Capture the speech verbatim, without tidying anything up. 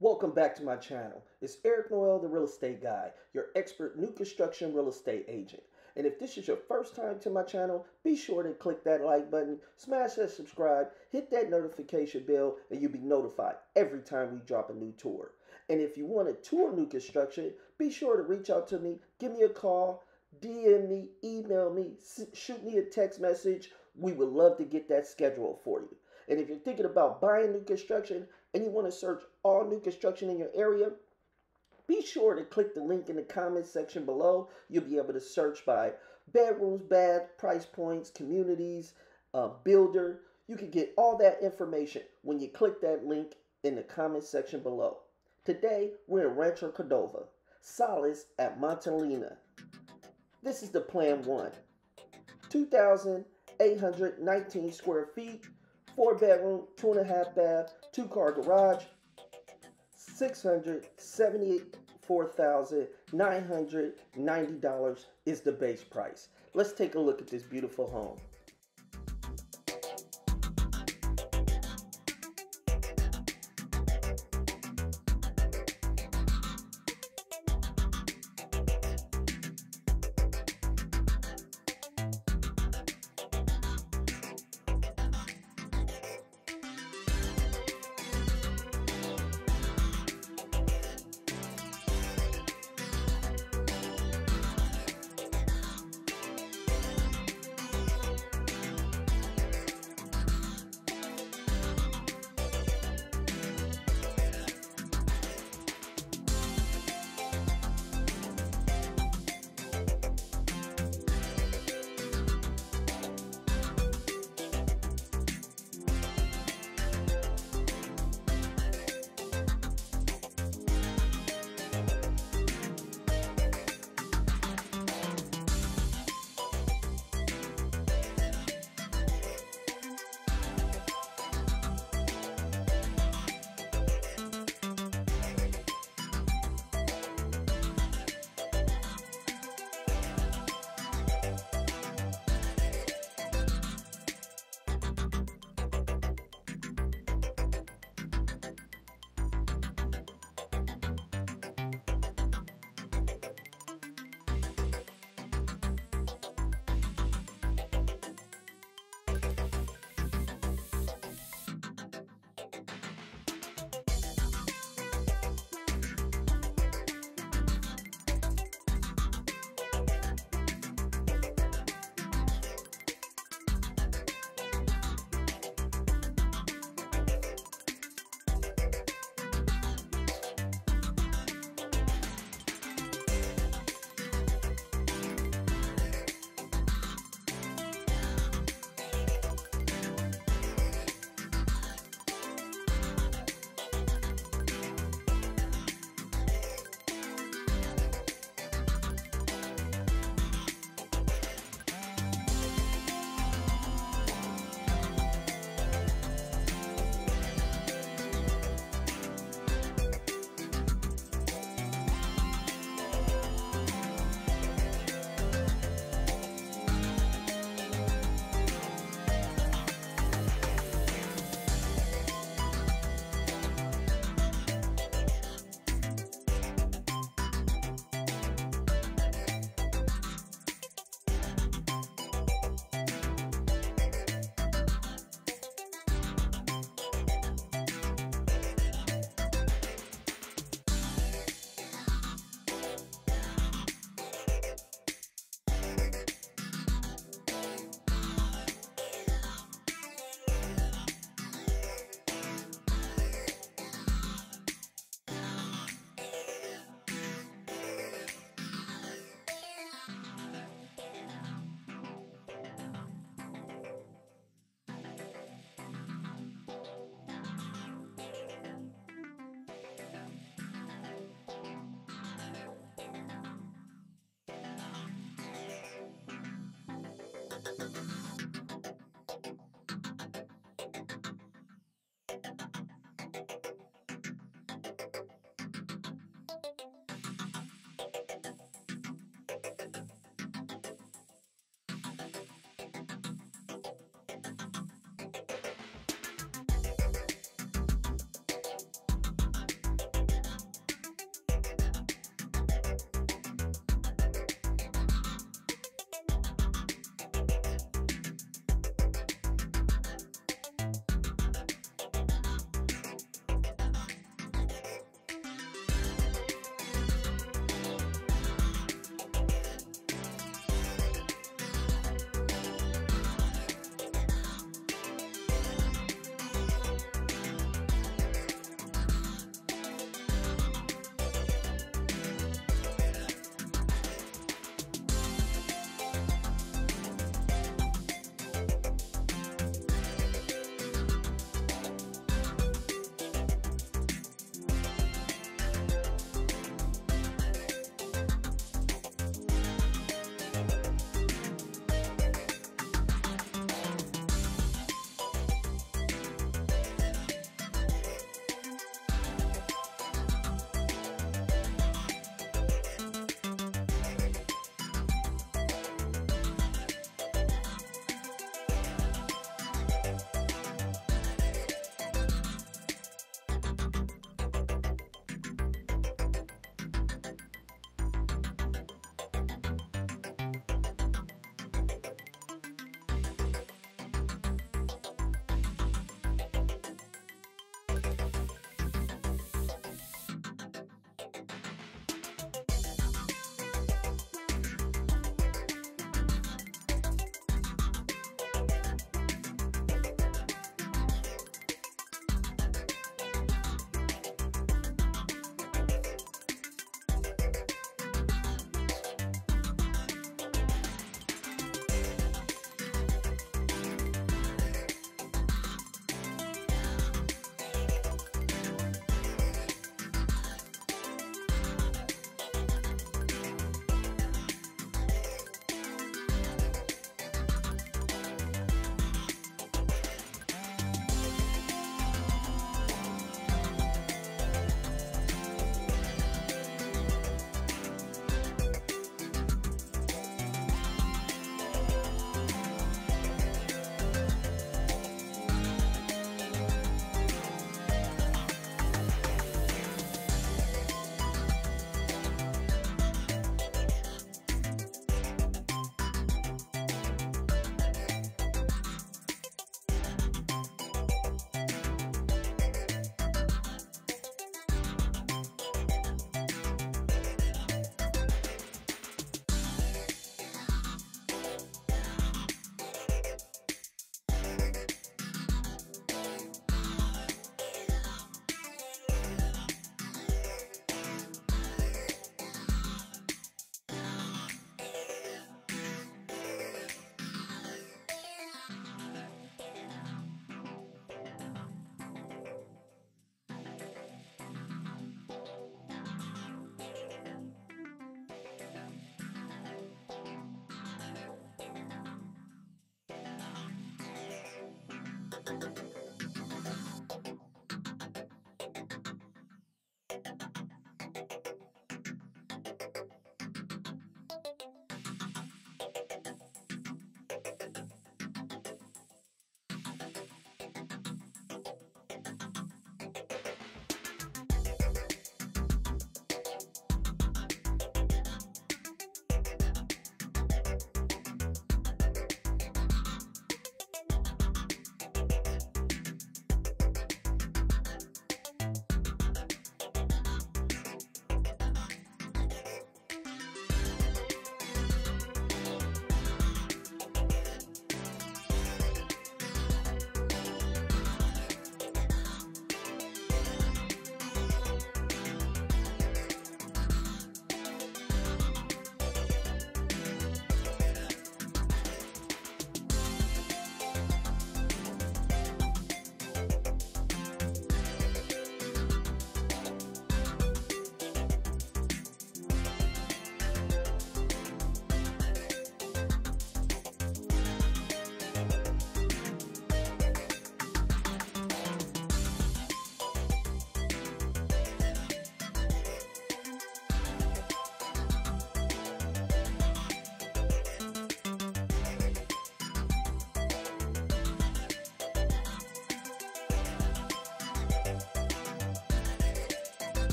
Welcome back to my channel. It's Eric Noel, the real estate guy, your expert new construction real estate agent. And if this is your first time to my channel, be sure to click that like button, smash that subscribe, hit that notification bell, and you'll be notified every time we drop a new tour. And if you want to tour new construction, be sure to reach out to me, give me a call, D M me, email me, shoot me a text message. We would love to get that scheduled for you. And if you're thinking about buying new construction and you want to search all new construction in your area, be sure to click the link in the comments section below. You'll be able to search by bedrooms, baths, price points, communities, uh, builder. You can get all that information when you click that link in the comments section below. Today, we're in Rancho Cordova, Solis at Montalina. This is the plan one, two thousand eight hundred nineteen square feet, four bedroom, two and a half bath, two car garage, six hundred seventy-four thousand nine hundred ninety dollars is the base price. Let's take a look at this beautiful home.